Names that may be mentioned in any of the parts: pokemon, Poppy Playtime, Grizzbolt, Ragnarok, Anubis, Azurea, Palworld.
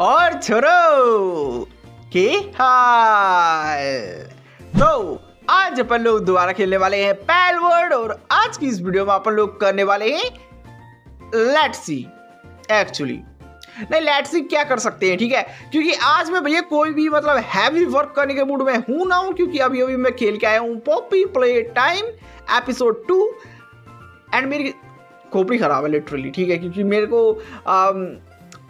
और छोरो के हाल। तो आज अपन लोग दोबारा खेलने वाले हैं पैलवर्ड, और आज की इस वीडियो में अपन लोग करने वाले हैं लेट्स सी, एक्चुअली नहीं लेट्स सी क्या कर सकते हैं, ठीक है। क्योंकि आज मैं भैया कोई भी मतलब हैवी वर्क करने के मूड में हूं ना हूं, क्योंकि अभी अभी मैं खेल के आया हूं Poppy Playtime episode 2। And मेरी खोपड़ी खराब है लिटरली, ठीक है, क्योंकि मेरे को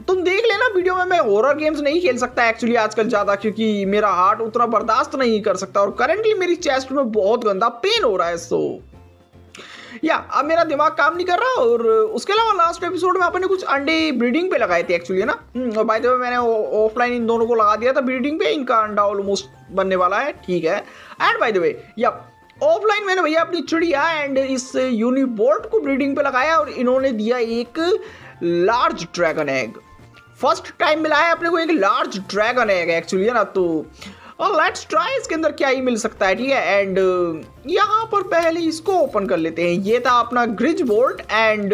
तुम देख लेना वीडियो में मैं हॉरर गेम्स नहीं खेल सकता एक्चुअली आजकल ज़्यादा, क्योंकि मेरा हार्ट उतना बर्दाश्त नहीं कर सकता और करंटली मेरी चेस्ट में बहुत गंदा पेन हो रहा है। सो या अब मेरा दिमाग काम नहीं कर रहा। और उसके अलावा लास्ट एपिसोड में अपन ने कुछ अंडे ब्रीडिंग पे लगाए थे एक्चुअली, है ना। और बाय द वे मैंने ऑफलाइन इन दोनों को लगा दिया था ब्रीडिंग पे, इनका अंडा ऑलमोस्ट बनने वाला है, ठीक है। एंड बाय द वे या ऑफलाइन मैंने भैया अपनी चिड़िया एंड इस यूनिबोर्ड को ब्रीडिंग पे लगाया और इन्होंने दिया एक large dragon egg. First time मिला है अपने को एक लार्ज ड्रैगन एग एक्चुअली, है ना। तो और लेट्स ट्राई इसके अंदर क्या ही मिल सकता है, ठीक है। एंड यहाँ पर पहले इसको ओपन कर लेते हैं। ये था अपना ग्रिजबोल्ट एंड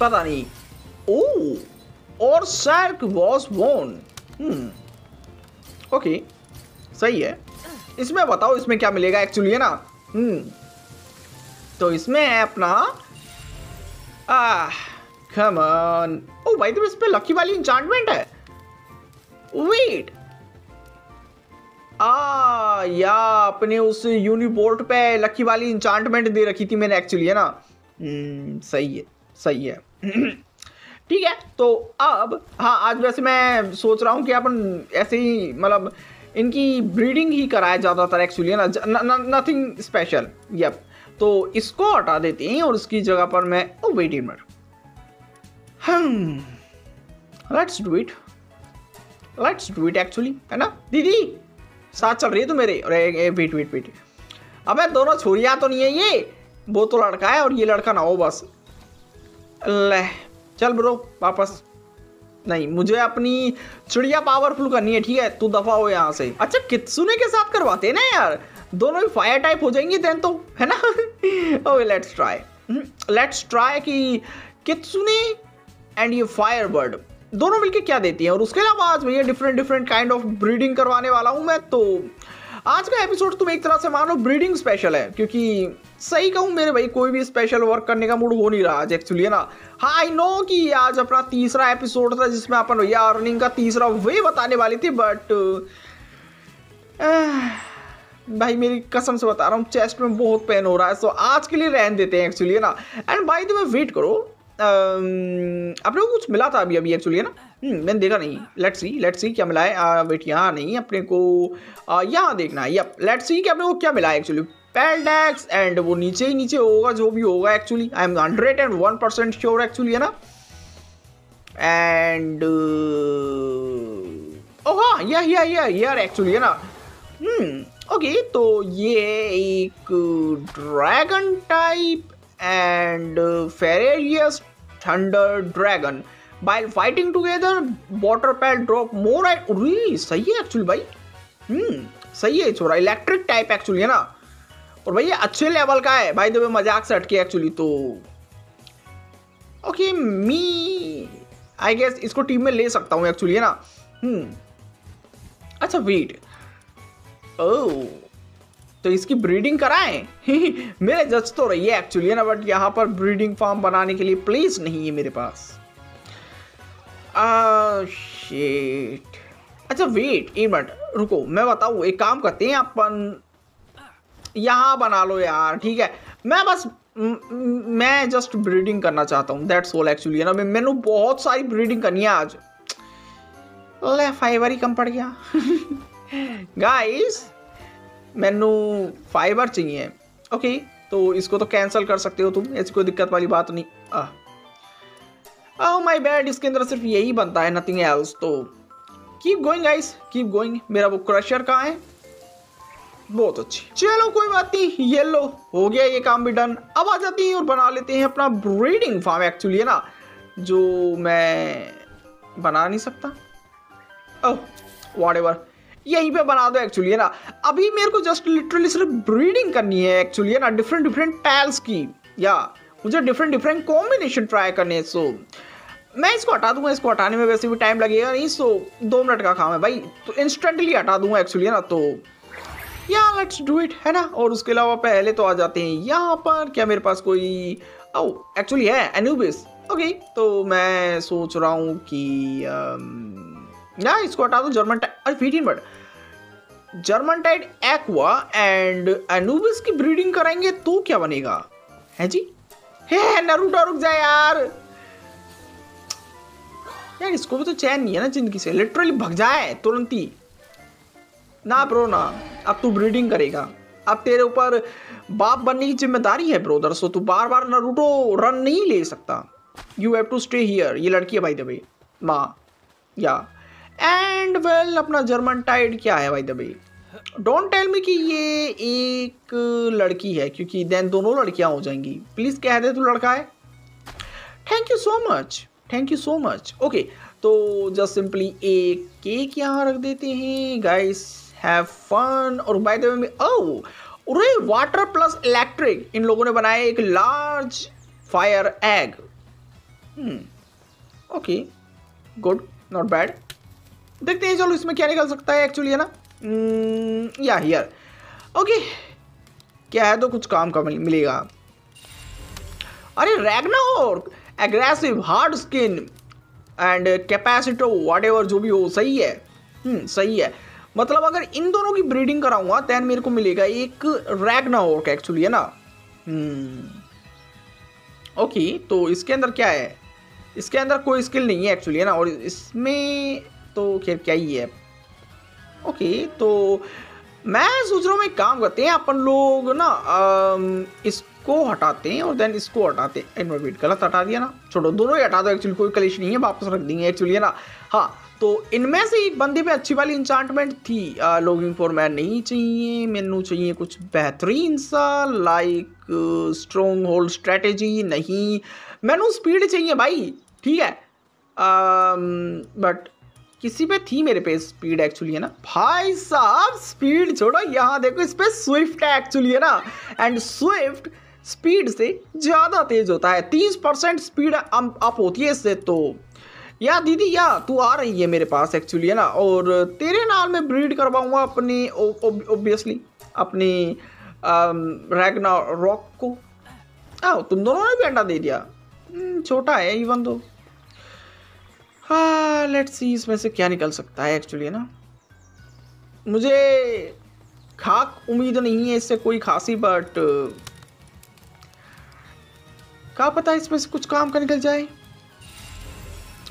पता नहीं ओ और शार्क वॉज बोन। ओके सही है। इसमें बताओ इसमें क्या मिलेगा एक्चुअली, है ना। तो इसमें है अपना come on, ओ भाई तो इस पे लकी वाली इंचांटमेंट है। वेट या अपने उस यूनिबोर्ड पे लकी वाली इंचांटमेंट दे रखी थी मैंने एक्चुअली, है ना। सही है सही है, ठीक है। तो अब हाँ आज वैसे मैं सोच रहा हूँ कि अपन ऐसे ही मतलब इनकी ब्रीडिंग ही कराए ज़्यादातर एक्चुअली, है ना, नथिंग स्पेशल। यप तो इसको हटा देते हैं और इसकी जगह पर मैं wait a minute, let's do it actually, है ना। दीदी साथ चल रही है तो मेरे, अरे वेट वेट वेट, अबे दोनों छोरिया तो नहीं है, ये वो तो लड़का है और ये लड़का ना हो बस। ले चल ब्रो वापस, नहीं मुझे अपनी चिड़िया पावरफुल करनी है, ठीक है, तू दफा हो यहाँ से। अच्छा कित्सुने के साथ करवाते हैं ना यार, दोनों ही फायर टाइप हो जाएंगे देन तो, है ना। ओके लेट्स ट्राई कि कित्सुने एंड ये फायर बर्ड दोनों मिलके क्या देती हैं। और उसके अलावा आज भैया different different kind of breeding करवाने वाला हूँ मैं। तो आज का एपिसोड तुम एक तरह से मानो ब्रीडिंग स्पेशल है, क्योंकि सही कहूँ मेरे भाई कोई भी स्पेशल वर्क करने का मूड हो नहीं रहा आज एक्चुअली, है ना। हाँ आई नो कि आज अपना तीसरा एपिसोड था जिसमें अपन भैया अर्निंग का तीसरा वे बताने वाली थी, बट भाई मेरी कसम से बता रहा हूँ चेस्ट में बहुत पेन हो रहा है, सो आज के लिए रहन देते हैं एक्चुअली, है ना। And by the way wait करो, अपने को कुछ मिला था अभी अभी एक्चुअली, है ना। मैंने देखा नहीं। लेट्स सी क्या मिला है। वेट यहाँ नहीं, अपने को यहाँ देखना है। यप लेट्स सी कि अपने को क्या मिला है एक्चुअली। पैलडेक्स एंड वो नीचे ही नीचे होगा जो भी होगा actually, I am 101% sure actually, है ना। एंड हाँ यार एक्चुअली, है ना। ओके तो ये एक ड्रैगन टाइप एंड फेरेरियस thunder dragon, by fighting together water pal drop more. I सही है एक्चुअली भाई, सही है छोरा, इलेक्ट्रिक टाइप एक्चुअली, है ना। और भैया अच्छे लेवल का है भाई, तो मजाक से हटके एक्चुअली। तो ओके मी आई गेस इसको टीम में ले सकता हूँ एक्चुअली, है ना। अच्छा वेट, ओह तो इसकी ब्रीडिंग कराएं। मेरे जज तो रही है एक्चुअली, है ना, बट यहाँ पर ब्रीडिंग फार्म बनाने के लिए प्लेस नहीं है मेरे पास। शिट। अच्छा वेट एक मिनट रुको, मैं बताऊँ एक काम करते हैं अपन यहाँ बना लो यार, ठीक है। मैं बस मैं जस्ट ब्रीडिंग करना चाहता हूँ, दैट्स ऑल एक्चुअली, है ना। मैंने बहुत सारी ब्रीडिंग करनी है आज। ले फाइबर ही कम पड़ गया। गाइस मैनू फाइबर चाहिए। ओके तो इसको तो कैंसिल कर सकते हो तुम, ऐसी कोई दिक्कत वाली बात नहीं। ओह माय बैड, इसके अंदर सिर्फ यही बनता है नथिंग एल्स। तो keep going guys keep going. मेरा वो क्रशर कहाँ है? बहुत अच्छी, चलो कोई बात नहीं, ये लो हो गया ये काम भी डन। अब आ जाते हैं और बना लेते हैं अपना ब्रीडिंग फार्म एक्चुअली, है ना, जो मैं बना नहीं सकता। ओह व्हाटएवर, यहीं पे बना दो एक्चुअली, है ना। अभी मेरे को जस्ट लिटरली सिर्फ ब्रीडिंग करनी है एक्चुअली, है ना, डिफरेंट डिफरेंट पैल्स की, या मुझे डिफरेंट डिफरेंट कॉम्बिनेशन ट्राई करने हैं। सो मैं इसको हटा दूंगा, इसको हटाने में वैसे भी टाइम लगेगा नहीं, सो 2 मिनट का काम है भाई, तो इंस्टेंटली हटा दूंगा एक्चुअली ना, तो या लेट्स डू इट है ना। और उसके अलावा पहले तो आ जाते हैं यहाँ पर, क्या मेरे पास कोई ओ एक्चुअली है एनुबिस, ओके तो मैं सोच रहा हूँ कि ना इसको हटा दूँ, German tide 15 word German tide aqua and Anubis की ब्रीडिंग कराएंगे तो क्या बनेगा है जी। हे नारुतो रुक जाए यार, यार इसको भी तो चैन नहीं है ना जिंदगी से, लिटरली भग जाए तुरंत ही ना ब्रो ना, अब तू ब्रीडिंग करेगा, अब तेरे ऊपर बाप बनने की जिम्मेदारी है ब्रोदर, सो तू बार बार नारुतो रन नहीं ले सकता, you have to stay here. ये लड़की है भाई दबे माँ या एंड वेल अपना जर्मन टाइड क्या है भाई दबे, डोंट टेल मी कि ये एक लड़की है क्योंकि देन दोनों लड़कियाँ हो जाएंगी, प्लीज़ कह दे तू लड़का है। Thank you so much, thank you so much. Okay तो जस्ट सिंपली एक केक यहाँ रख देते हैं, गाइस हैव फन। और बाय द वे में ओह अरे वाटर प्लस इलेक्ट्रिक, इन लोगों ने बनाया एक large fire egg, okay good not bad. देखते हैं चलो इसमें क्या निकल सकता है एक्चुअली है ना, या हियर ओके क्या है तो कुछ काम का मिलेगा। अरे Ragnarok aggressive hard skin and कैपेसिटो वाट एवर जो भी हो सही है, सही है, मतलब अगर इन दोनों की ब्रीडिंग कराऊंगा दैन मेरे को मिलेगा एक रैग्नारोक एक्चुअली है ना। ओके तो इसके अंदर क्या है, इसके अंदर कोई स्किल नहीं है एक्चुअली है ना, और इसमें तो खैर क्या ही है। ओके तो मैं सोच रहा हूँ एक काम करते हैं अपन लोग ना, इसको हटाते हैं और देन इसको हटाते हैं, इनवर्ट गलत हटा दिया ना, छोड़ो दोनों ही हटा दो एक्चुअली कोई कलेश नहीं है, वापस रख देंगे एक्चुअली है ना। हाँ तो इनमें से एक बंदे पे अच्छी वाली इंचांटमेंट थी, लॉगिंग फॉर मैन नहीं चाहिए, मेनू चाहिए कुछ बेहतरीन सा लाइक स्ट्रॉन्ग होल्ड स्ट्रेटेजी नहीं, मेनू स्पीड चाहिए भाई ठीक है, बट किसी पे थी मेरे पे स्पीड एक्चुअली है ना। भाई साहब स्पीड छोड़ो, यहाँ देखो इस पे स्विफ्ट है एक्चुअली है ना, एंड स्विफ्ट स्पीड से ज़्यादा तेज होता है, 30% स्पीड अप होती है इससे। तो या दीदी या तू आ रही है मेरे पास एक्चुअली है ना, और तेरे नाल मैं ब्रीड करवाऊँगा अपने ओब्वियसली अपने रैग्नारोक को। आओ तुम दोनों ने भी अंडा दे दिया, छोटा है इवन दो। हाँ लेट्स सी इसमें से क्या निकल सकता है एक्चुअली ना, मुझे खाक उम्मीद नहीं है इससे कोई खासी, बट क्या पता इसमें से कुछ काम का निकल जाए।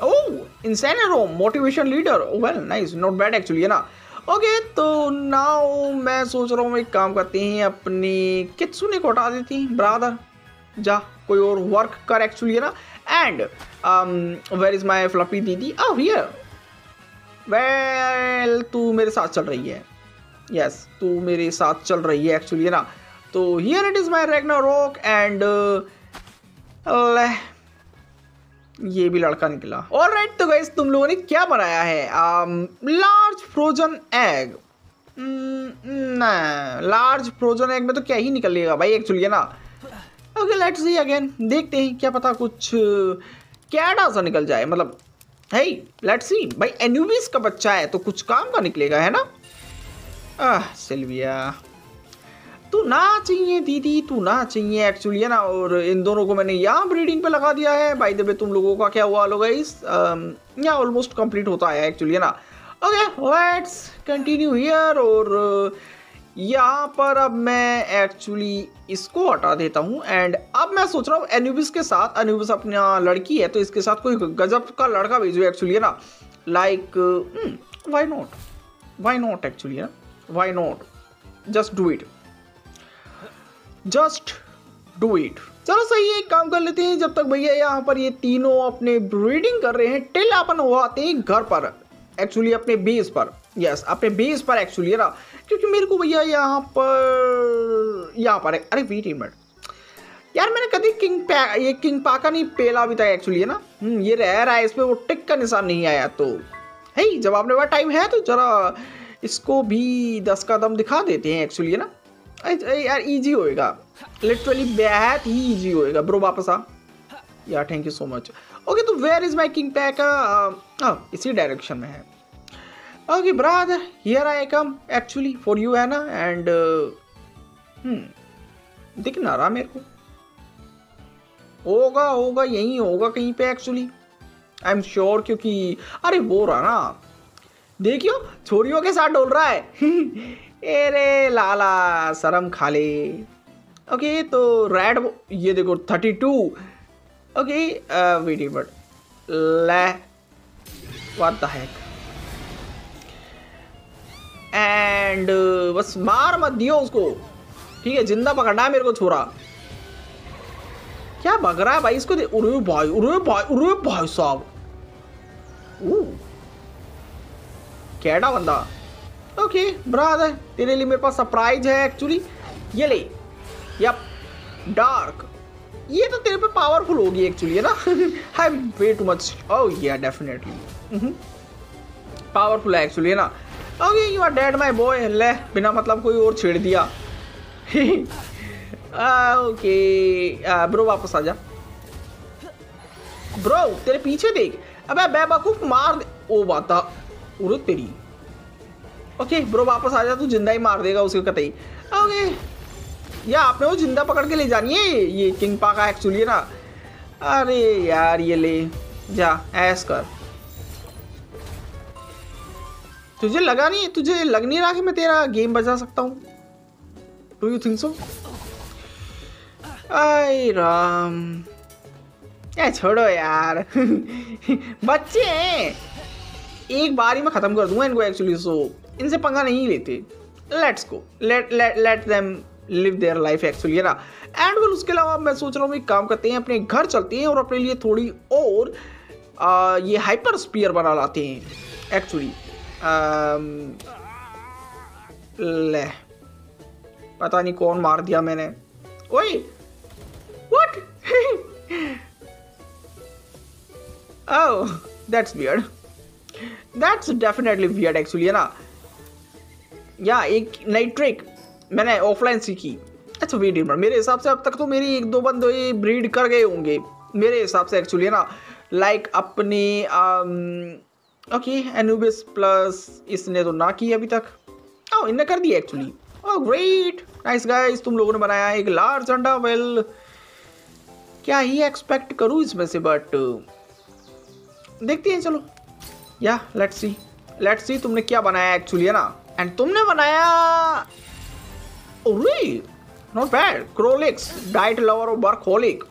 ओह इंसेनरो motivation leader, well nice not bad actually है ना। ओके तो नाउ मैं सोच रहा हूँ एक काम करते हैं अपने कित्सुने को हटा देती हैं, ब्रादर जा कोई और वर्क कर एक्चुअली है ना। And where is my floppy दीदी, ओह हियर, वेल तू मेरे साथ चल रही है, यस तू मेरे साथ चल रही है एक्चुअली है ना। तो here it is my Ragnarok and ये भी लड़का निकला। ऑलराइट तो गाइस तुम लोगों ने क्या बनाया है, लार्ज फ्रोजन एग, ना लार्ज फ्रोजन एग में तो क्या ही निकलेगा भाई एक्चुअली है ना। ओके लेट्स सी अगेन, देखते हैं क्या पता कुछ कैडा सा निकल जाए, मतलब है लेट्स सी भाई एनुबिस का बच्चा है तो कुछ काम का निकलेगा है ना। आह सिल्विया तू ना चाहिए दीदी, तू ना चाहिए एक्चुअली है ना। और इन दोनों को मैंने यहाँ ब्रीडिंग पे लगा दिया है। बाय द वे तुम लोगों का क्या हुआ लोगा, इस यहाँ ऑलमोस्ट कंप्लीट होता है एक्चुअली है ना। ओके लेट्स कंटिन्यू हियर, और यहाँ पर अब मैं एक्चुअली इसको हटा देता हूँ। एंड अब मैं सोच रहा हूँ एनुबिस के साथ, एनुबिस अपना लड़की है तो इसके साथ कोई गजब का लड़का भेजो एक्चुअली है ना, लाइक वाई नॉट एक्चुअली है, why not just do it, just do it. चलो सही है, एक काम कर लेते हैं। जब तक भैया यहाँ पर ये तीनों अपने ब्रीडिंग कर रहे हैं टिल अपन हो आते हैं घर पर एक्चुअली अपने बेस पर, यस अपने बेस पर एक्चुअली है ना, क्योंकि मेरे को भैया यहाँ पर अरे वेट मिनट यार, मैंने कभी किंग पाका नहीं पेला अभी तक एक्चुअली है ना। ये रह रहा है, इसमें वो टिक का निशान नहीं आया तो है, जब आपने वह टाइम है तो जरा इसको भी 10 का दम दिखा देते हैं एक्चुअली है ना। यार इजी होएगा, लिटरली बेहद ही इजी होएगा ब्रो। वापस आ यार, thank you so much. Okay तो where is my king pack, इसी डायरेक्शन में है। Okay brother here I come actually for you है ना, एंड दिख ना रहा मेरे को, होगा होगा यहीं होगा कहीं पे एक्चुअली आई एम श्योर, क्योंकि अरे वो रहा ना, देखियो छोरियों के साथ डोल रहा है। अरे लाला शर्म खा ले। ओके तो रेड ये देखो 32। ओके वीडियो बट ले व्हाट द हेक, एंड बस मार मत दियो उसको, ठीक है जिंदा पकड़ना है मेरे को छोरा। क्या भग रहा है भाई इसको, उरे भाई उरे भाई उरे भाई साहब, कैडा बंदा। ओके ब्रदर तेरे लिए मेरे पास सरप्राइज है एक्चुअली, ये ले यप डार्क, ये तो तेरे पे पावरफुल होगी एक्चुअली है ना। I am way too much, oh yeah definitely powerful है एक्चुअली है ना। Okay you are dead my boy, ले बिना मतलब कोई और छेड़ दिया। ओके ब्रो वापस आ जा ब्रो, तेरे पीछे देख, अबे बेवकूफ मार दे ओ बाता उरत तेरी। ओके ब्रो वापस आ जा, तू जिंदा ही मार देगा उसको कतई। ओके या आपने वो जिंदा पकड़ के ले जानी है, ये किंग पाका एक्चुअली है ना। अरे यार ये ले जा ऐस कर, तुझे लगा नहीं, तुझे लग नहीं रहा कि मैं तेरा गेम बजा सकता हूँ, डू यू थिंक सो? आई राम ए छोड़ो यार। बच्चे हैं, एक बार ही मैं ख़त्म कर दूंगा इनको एक्चुअली, सो इनसे पंगा नहीं लेते, let's go let them live their life actually है ना। एंड वेल उसके अलावा मैं सोच रहा हूँ एक काम करते हैं, अपने घर चलते हैं और अपने लिए थोड़ी और ये हाइपर स्पीयर बना लाते हैं एक्चुअली। ले पता नहीं कौन मार दिया मैंने, ओए what oh that's weird, that's definitely weird actually है ना। या एक नई ट्रिक मैंने ऑफलाइन सीखी, अच्छा वीडियो में मेरे हिसाब से अब तक तो मेरी एक दो बंदे ब्रीड कर गए होंगे मेरे हिसाब से एक्चुअली है ना, लाइक अपने ओके एनुबिस प्लस इसने तो ना की अभी तक, ओह इनने कर दिया actually. Oh great nice guys, तुम लोगों ने बनाया एक लार्ज अंडा, वेल क्या ही एक्सपेक्ट करूँ इसमें से, बट देखते हैं चलो या लेट्स सी तुमने क्या बनाया एक्चुअली है ना। एंड तुमने बनाया अरे नॉट बैड, क्रोलिक्स डाइट लवर और वर्कहोलिक,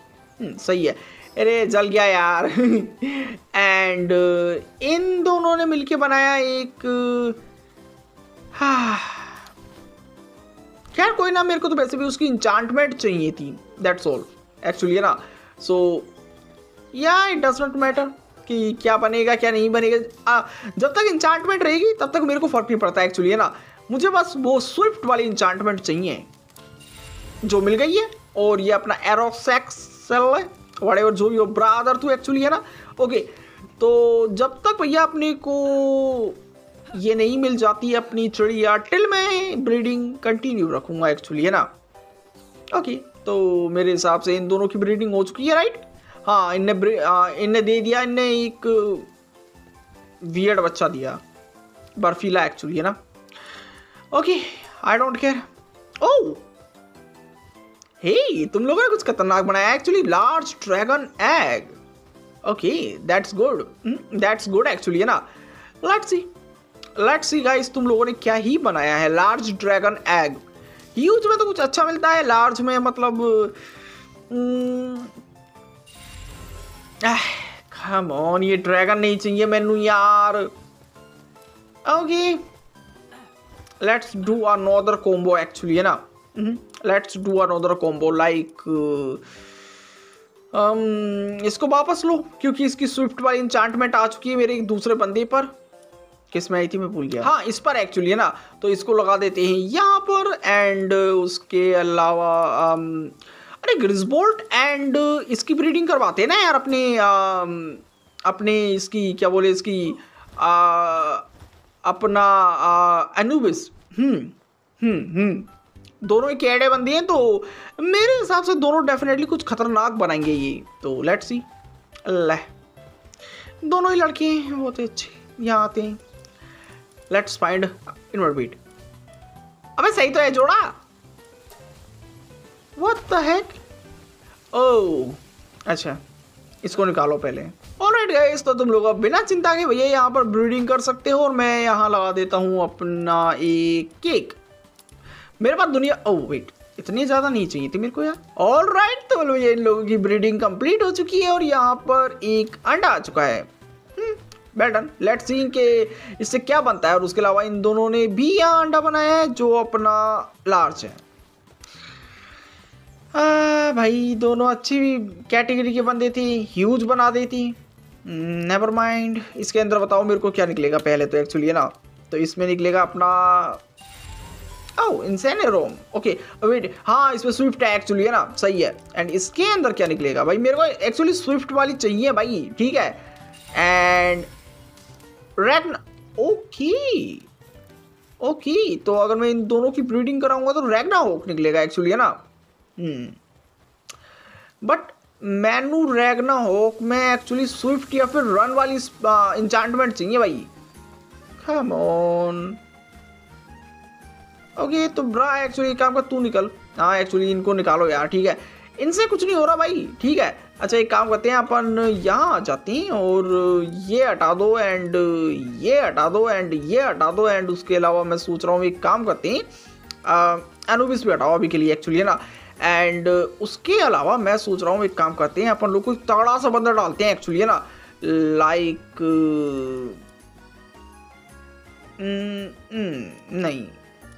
सही है। अरे जल गया यार। एंड इन दोनों ने मिलके बनाया एक खैर कोई ना, मेरे को तो वैसे भी उसकी इंचांटमेंट चाहिए थी, दैट्स ऑल एक्चुअली है ना। सो या इट डज नॉट मैटर कि क्या बनेगा क्या नहीं बनेगा, जब तक इंचांटमेंट रहेगी तब तक मेरे को फर्क नहीं पड़ता एक्चुअली है ना। मुझे बस वो स्विफ्ट वाली इंचांटमेंट चाहिए जो मिल गई है, और ये अपना एरोसेक्सल व्हाटएवर जो योर ब्रादर तू एक्चुअली है ना। ओके तो जब तक भैया अपने को ये नहीं मिल जाती अपनी चिड़िया, टिल मैं ब्रीडिंग कंटिन्यू रखूँगा एक्चुअली है ना। ओके तो मेरे हिसाब से इन दोनों की ब्रीडिंग हो चुकी है राइट। हाँ इनने दे दिया, इनने एक वियर्ड बच्चा दिया बर्फीला एक्चुअली है ना। Okay I don't care. Oh hey तुम लोगों ने कुछ खतरनाक बनाया actually, large dragon egg. Okay that's good actually है ना। लेट्स सी गाइस तुम लोगों ने क्या ही बनाया है, लार्ज ड्रैगन एग। ह्यूज में तो कुछ अच्छा मिलता है, लार्ज में मतलब कम ऑन ये ड्रैगन नहीं चाहिए मैनू यार। Okay let's do another combo actually है ना, let's do another combo like इसको वापस लो क्योंकि इसकी स्विफ्ट वाली इंचांटमेंट आ चुकी है मेरे एक दूसरे बंदे पर, किस में आई थी मैं भूल गया, हाँ इस पर एक्चुअली है ना। तो इसको लगा देते हैं यहाँ पर, एंड उसके अलावा अरे ग्रिज़बोल्ट एंड इसकी ब्रीडिंग करवाते हैं ना यार अपने अपने इसकी क्या बोले इसकी अपना एनुबिस। दोनों ही कैडे बंदी हैं तो मेरे हिसाब से दोनों डेफिनेटली कुछ खतरनाक बनाएंगे ये, तो लेट्स सी। दोनों ही लड़के हैं बहुत अच्छे, यहाँ आते हैं। Let's find invert beat. अबे सही तो है जोड़ा। व्हाट द हेक। ओह अच्छा, इसको निकालो पहले। ऑलराइट गाइस, तो तुम लोग अब बिना चिंता के भैया यहाँ पर ब्रीडिंग कर सकते हो। और मैं यहाँ लगा देता हूँ अपना एक केक। मेरे पास दुनिया, ओह वेट, इतनी ज़्यादा नहीं चाहिए थी मेरे को यार। ऑलराइट, तो भैया इन लोगों की ब्रीडिंग कंप्लीट हो चुकी है और यहाँ पर एक अंडा आ चुका है। Well done. लेट्स सी के इससे क्या बनता है। और उसके अलावा इन दोनों ने भी यहाँ अंडा बनाया है जो अपना लार्ज है। भाई दोनों अच्छी कैटेगरी के बन देती, ह्यूज बना देती। Never mind. इसके अंदर बताओ मेरे को क्या निकलेगा पहले तो एक्चुअली, है ना। तो इसमें निकलेगा अपना ओह इंसेन रोम। ओके वेट, हाँ इसमें स्विफ्ट है एक्चुअली, है ना, सही है। एंड इसके अंदर क्या निकलेगा भाई, मेरे को एक्चुअली स्विफ्ट वाली चाहिए भाई, ठीक है। एंड रैग्न, ओके ओके, तो अगर मैं इन दोनों की ब्रीडिंग कराऊंगा तो रैग्नारोक निकलेगा एक्चुअली, है ना। बट मैनू रैग्नारोक में एक्चुअली स्विफ्ट या फिर रन वाली इंचांटमेंट चाहिए भाई। Come on. ओके तो ब्रा एक्चुअली काम का तू निकल। हाँ एक्चुअली इनको निकालो यार, ठीक है, इनसे कुछ नहीं हो रहा भाई, ठीक है। अच्छा एक काम करते हैं, अपन यहाँ आ जाते हैं और ये हटा दो एंड ये हटा दो एंड ये हटा दो। एंड उसके अलावा मैं सोच रहा हूँ एक काम करते हैं, एनुबिस भी हटाओ अभी के लिए एक्चुअली, है ना। एंड उसके अलावा मैं सोच रहा हूँ एक काम करते हैं, अपन लोग को तगड़ा सा बंदर डालते हैं एक्चुअली, है ना। लाइक नहीं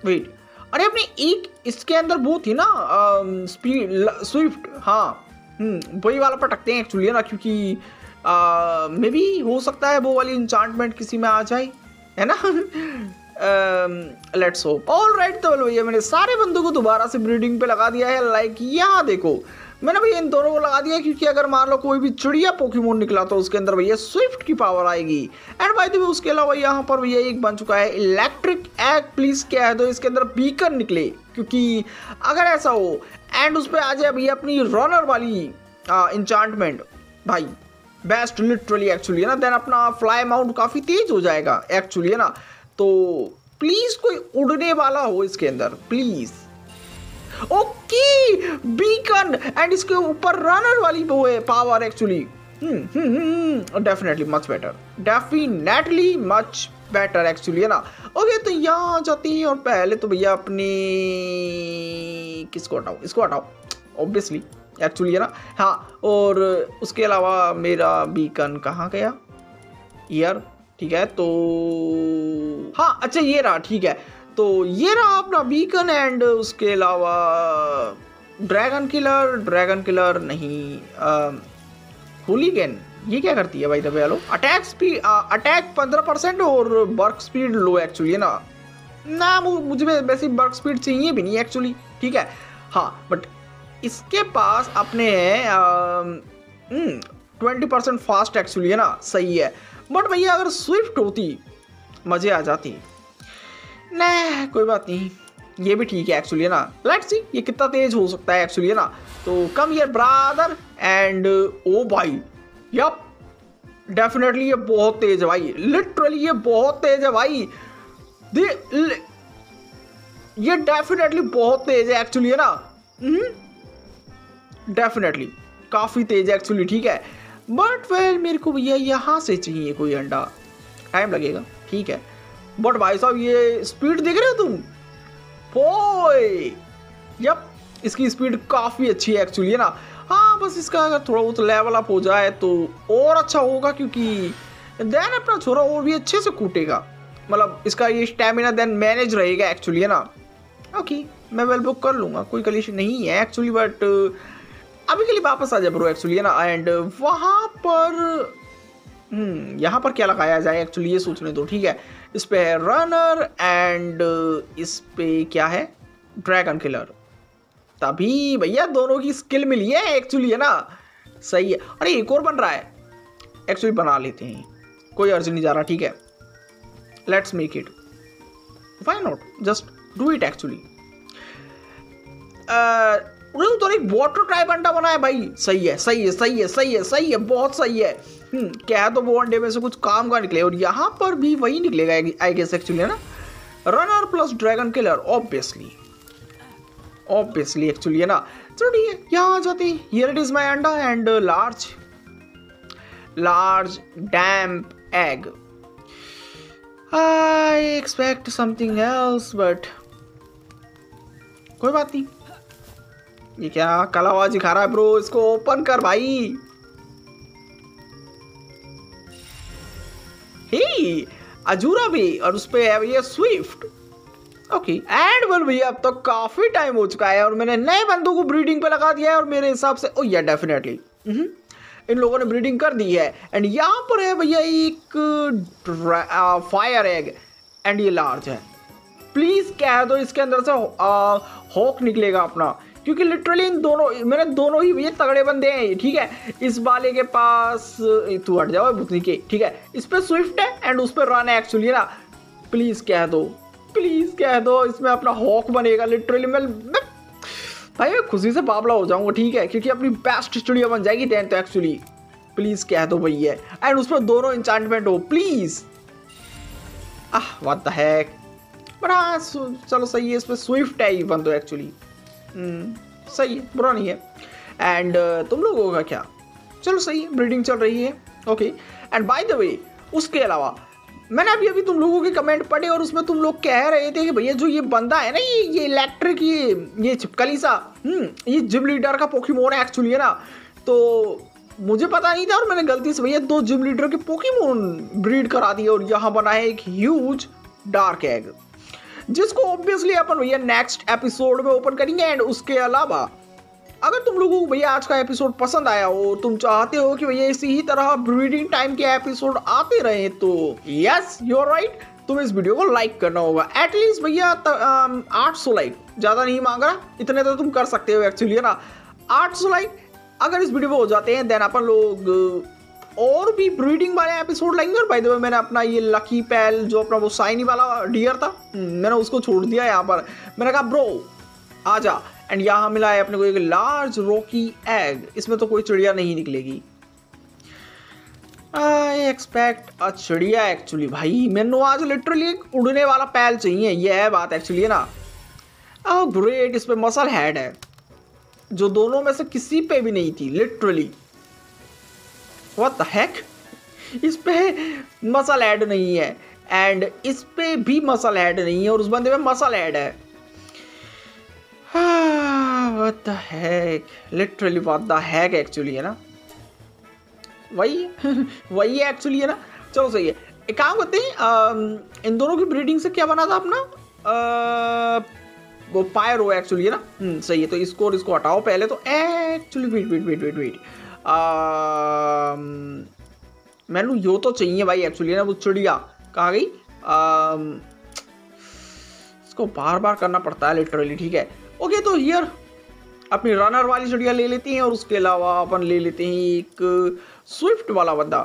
वेट, अरे अपने एक इसके अंदर वो थी ना स्पीड स्विफ्ट, हाँ वही वाला पटकते हैं एक्चुअली, है ना। क्योंकि मे भी हो सकता है वो वाली इंचांटमेंट किसी में आ जाए, है ना। Let's hope. ऑलराइट तो भैया मैंने सारे बंदों को दोबारा से ब्रीडिंग पे लगा दिया है। लाइक यहाँ देखो मैंने भैया इन दोनों को लगा दिया क्योंकि अगर मान लो कोई भी चिड़िया पोकेमोन निकला तो उसके अंदर भैया स्विफ्ट की पावर आएगी। एंड बाय द वे उसके अलावा यहाँ पर भैया एक बन चुका है इलेक्ट्रिक एग, प्लीज क्या है तो इसके अंदर बीकर निकले, क्योंकि अगर ऐसा हो एंड उस पर आ जाए भैया अपनी रनर वाली इंचांटमेंट भाई बेस्ट लिटरली एक्चुअली, है ना। देन अपना फ्लाई माउंट काफ़ी तेज हो जाएगा एक्चुअली, है ना। तो प्लीज कोई उड़ने वाला हो इसके अंदर प्लीज। ओके बीकन एंड इसके ऊपर रनर वाली वो है power actually. Definitely much better, definitely much better actually, है ना। ओके तो यहाँ आ जाती है और पहले तो भैया अपने किसको हटाओ, इसको हटाओ ऑब्वियसली एक्चुअली, है ना। हाँ और उसके अलावा मेरा बीकन कहाँ गया यार, ठीक है। तो हाँ अच्छा ये रहा, ठीक है। तो ये रहा अपना बीकन एंड उसके अलावा ड्रैगन किलर, ड्रैगन किलर नहीं होलीगन, ये क्या करती है भाई तब यालो। अटैक स्पीड, अटैक 15% और बर्क स्पीड लो एक्चुअली, है ना। ना मुझे वैसे बर्क स्पीड चाहिए भी नहीं एक्चुअली, ठीक है। हाँ बट इसके पास अपने 20% फास्ट एक्चुअली, है ना, सही है। बट भैया अगर स्विफ्ट होती मजे आ जाती। नहीं कोई बात नहीं, ये भी ठीक है एक्चुअली, है ना। लेट्स सी ये कितना तेज हो सकता है एक्चुअली, है ना। तो कम हियर ब्रादर एंड ओ भाई यप डेफिनेटली ये बहुत तेज है भाई, लिटरली ये बहुत तेज है भाई, ये डेफिनेटली बहुत तेज है एक्चुअली, है ना। डेफिनेटली काफ़ी तेज है एक्चुअली, ठीक है। बट वेल मेरे को भैया यहाँ से चाहिए कोई अंडा, टाइम लगेगा, ठीक है। बट भाई साहब ये स्पीड देख रहे हो तुम, पोए यप इसकी स्पीड काफ़ी अच्छी है एक्चुअली, है ना। हाँ बस इसका अगर थोड़ा बहुत लेवल अप हो जाए तो और अच्छा होगा, क्योंकि देन अपना छोरा और भी अच्छे से कूटेगा, मतलब इसका ये स्टेमिना देन मैनेज रहेगा एक्चुअली, है ना। ओके मैं वेल बुक कर लूँगा, कोई कलेश नहीं है एक्चुअली। बट अभी के लिए वापस आ जाए ब्रो एक्चुअली, है ना। एंड वहाँ पर यहाँ पर क्या लगाया जाए एक्चुअली ये सोचने दो, ठीक है। इस पे है रनर एंड इस पे क्या है ड्रैगन किलर, तभी भैया दोनों की स्किल मिली है एक्चुअली, है ना, सही है। अरे एक और बन रहा है एक्चुअली, बना लेते हैं, कोई अर्ज नहीं जा रहा, ठीक है। Let's make it, why not just do it actually. तो एक वाटर ट्राइब अंडा बना है भाई, सही है सही है सही है सही है सही है, बहुत सही है। क्या तो वो अंडे में से कुछ काम का निकले और यहाँ पर भी वही निकलेगा आई गेस एक्चुअली, है ना, runner plus dragon killer obviously actually, है ना। चलो ठीक है, यहाँ आ जाते हैं। हियर इट इज माई अंडा and large damp egg. I expect something else but कोई बात नहीं। ये क्या काला आवाज दिखा रहा है ब्रो, इसको ओपन कर भाई। हे अजूरा भी और उस पे है भैया स्विफ्ट। ओके एंड वन भैया, अब तो काफी टाइम हो चुका है और मैंने नए बंदों को ब्रीडिंग पे लगा दिया है और मेरे हिसाब से ओ या डेफिनेटली इन लोगों ने ब्रीडिंग कर दी है। एंड यहाँ पर है भैया एक फायर एग एंड ये लार्ज है। प्लीज कह दो इसके अंदर से हॉक निकलेगा अपना, क्योंकि लिटरली इन दोनों मेरे दोनों ही ये तगड़े बंदे हैं। ठीक है, इस वाले के पास तू हट जाओ भुतनी के। ठीक है, इस पर स्विफ्ट है एंड उस पर रन है एक्चुअली ना। प्लीज कह दो, प्लीज कह दो इसमें अपना हॉक बनेगा। लिटरली मैं भाई मैं खुशी से बाबला हो जाऊंगा। ठीक है, क्योंकि अपनी बेस्ट स्टूडियो बन जाएगी टेंथ एक्चुअली। प्लीज कह दो भैया, एंड उस पर दोनों इंचांटमेंट हो please. Ah what the heck, but हाँ चलो सही है। इसमें स्विफ्ट है ये बंदो एक्चुअली, सही है, बुरा नहीं है। एंड तुम लोगों का क्या, चलो सही है, ब्रीडिंग चल रही है। Okay and by the way उसके अलावा मैंने अभी तुम लोगों के कमेंट पढ़े और उसमें तुम लोग कह रहे थे कि भैया जो ये बंदा है ना, ये इलेक्ट्रिक ये छिपकली सा ये जिम लीडर का पोकीमोन है एक्चुअली, है ना। तो मुझे पता नहीं था और मैंने गलती से भैया 2 जिम लीडर के पोकीमोन ब्रीड करा दिए और यहाँ बना है एक ह्यूज डार्क एग, जिसको ऑब्वियसली अपन भैया नेक्स्ट एपिसोड में ओपन करेंगे। एंड उसके अलावा अगर तुम लोगों को भैया आज का एपिसोड पसंद आया हो, तुम चाहते हो कि भैया इसी ही तरह ब्रीडिंग टाइम के एपिसोड आते रहे, तो यस यू आर राइट, तुम्हें इस वीडियो को लाइक करना होगा। एटलीस्ट भैया 800 लाइक, ज़्यादा नहीं मांग रहा, इतने तो तुम कर सकते हो एक्चुअली, है ना। 800 लाइक अगर इस वीडियो में हो जाते हैं देन अपन लोग और भी ब्रीडिंग वाले एपिसोड लाएंगे। और बाय द वे मैंने अपना ये लकी पैल जो अपना वो शाइनी वाला डियर था, मैंने उसको छोड़ दिया यहाँ पर। मैंने कहा ब्रो आजा, एंड यहाँ मिला है अपने को एक लार्ज रॉकी एग। इसमें तो कोई चिड़िया नहीं निकलेगी, आई एक्सपेक्ट अ चिड़िया एक्चुअली। भाई मैंने आज लिटरली एक उड़ने वाला पैल चाहिए, यह है बात एक्चुअली, है ना। ओह ग्रेट, इस पर मसल हेड है जो दोनों में से किसी पे भी नहीं थी लिटरली। What the heck? इस पे मसल ऐड नहीं है एंड इस पे भी मसल ऐड नहीं है और उस बंदे में मसल ऐड है। What the heck? Literally what the heck actually, है ना, वही एक्चुअली, है ना। चलो सही है, एक काम करते हैं, इन दोनों की ब्रीडिंग से क्या बना था अपना वो पायरो एक्चुअली, है ना। सही है, तो इसको हटाओ पहले तो एक्चुअली। वेट मैनू यो तो चाहिए भाई एक्चुअली, ना वो चिड़िया कहाँ गई, इसको बार करना पड़ता है लिटरली। ठीक है ओके, तो हियर अपनी रनर वाली चिड़िया ले लेती हैं और उसके अलावा अपन ले लेते हैं एक स्विफ्ट वाला बंदा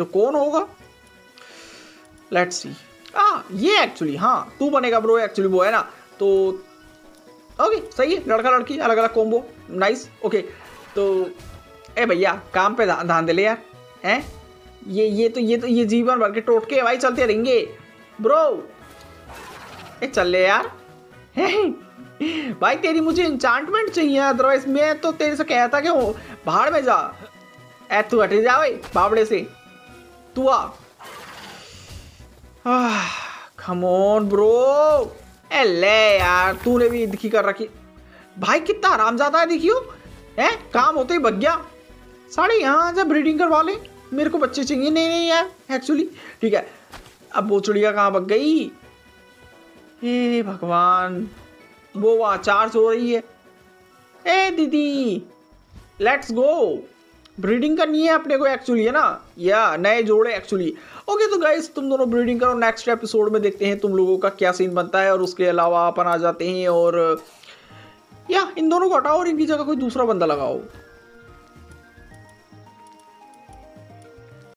जो कौन होगा, लेट्स सी। ये एक्चुअली हाँ तू बनेगा ब्रो एक्चुअली, वो है ना। तो ओके सही है, लड़का लड़की अलग अलग कॉम्बो, नाइस। ओके तो ए भैया काम पे ध्यान दे ले यार, हैं ये जीवन भर के टोटके भाई चलते रहेंगे ब्रो। ए चल ले यार, हैं भाई तेरी मुझे इंचांटमेंट चाहिए, अदरवाइज मैं तो तेरे से कहता कि बाहर में जा। ए तू हटे जा भाई बाबड़े से, तू आ कम ऑन ब्रो। ए ले यार तूने भी दिखी कर रखी भाई, कितना आराम जाता है देखियो, हैं काम होते ही भग गया। साढ़े यहाँ जब ब्रीडिंग करवा ले, मेरे को बच्चे चाहिए। नहीं यार एक्चुअली ठीक है, अब वो चिड़िया कहाँ भग गई, हे भगवान वो वहाँ चार्ज हो रही है। ए दीदी लेट्स गो, ब्रीडिंग करनी है अपने को एक्चुअली, है ना, या नए जोड़े एक्चुअली। ओके तो गाइस तुम दोनों ब्रीडिंग करो, नेक्स्ट एपिसोड में देखते हैं तुम लोगों का क्या सीन बनता है। और उसके अलावा अपन आ जाते हैं और या इन दोनों को हटाओ और इनकी जगह कोई दूसरा बंदा लगाओ।